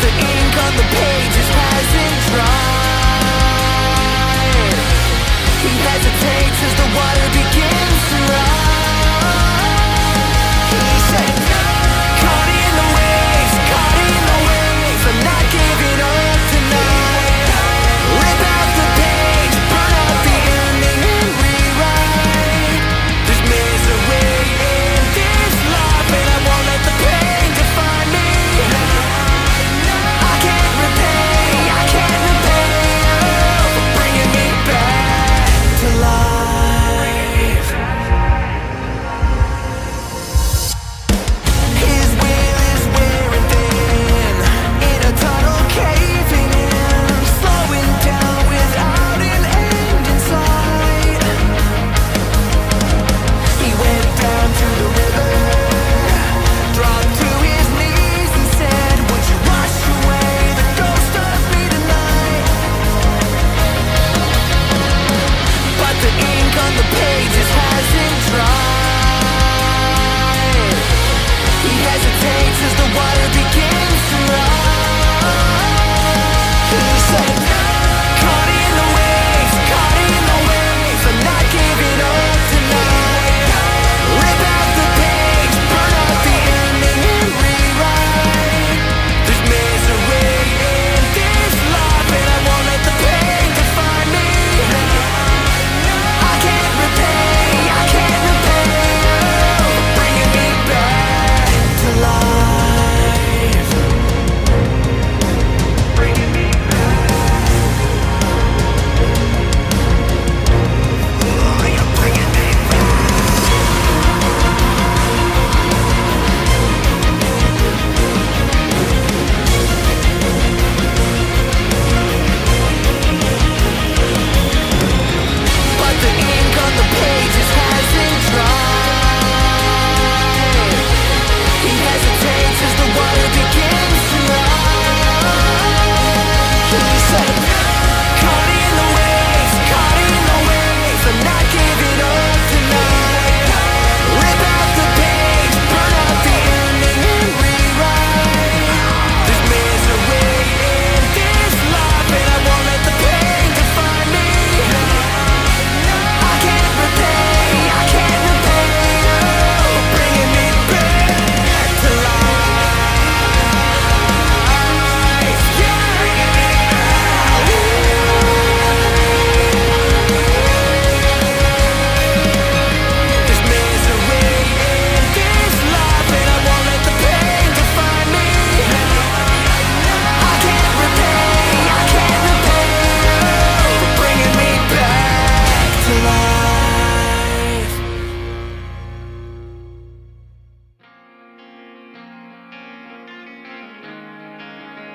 the ink on the pages hasn't dried. He hesitates as the water begins to rise. He said, caught in the waves, caught in the waves, I'm not giving up tonight. Rip out the page, burn out the ending and rewrite. There's misery in this life, and I won't let the pain define me. I can't repay you for bringing me back to life. His will is wearing thin, in a tunnel caving in, slowing down without an end in sight. He went down to the river, dropped to his knees and said, would you wash away the ghost of me tonight? But the ink on the pages hasn't dried. He hesitates as the water begins to rise. He said, caught in the waves, I'm not giving up tonight. Rip out the page, burn out the ending and rewrite. There's misery in this life, and I won't let the pain define me. I can't repay you for bringing me back to life. Bringing me back. You're bringing me back. But the ink on the pages hasn't dried. He hesitates as the water begins to rise. He said, caught in the waves, I'm not giving up tonight. Rip out the page, burn out the ending and rewrite. There's misery in this life, and I won't let the pain define me. I can't repay you for bringing me back to life. There's misery in this life, and I won't let the pain define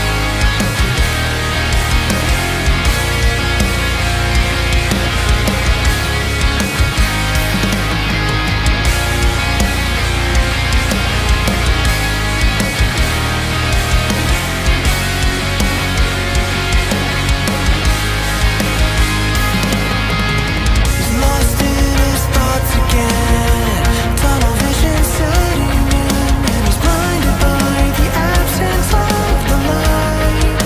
me. I can't repay you for bringing me back to life. He's lost in his thoughts again, tunnel vision setting in, and he's blinded by the absence of the light.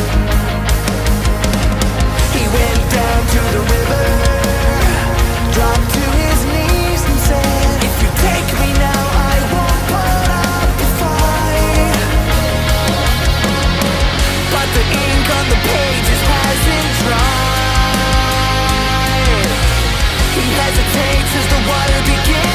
He went down to the river, dropped to his knees and said, if you take me now, I won't put up a fight. But the ink on the pages hasn't dried. He hesitates as the water begins